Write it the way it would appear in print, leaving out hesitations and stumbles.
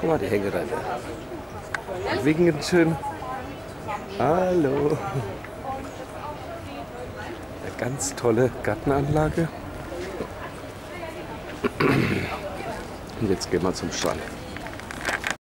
Guck mal, die hängen da. Winken schön. Hallo. Eine ganz tolle Gartenanlage. Und jetzt gehen wir zum Strand.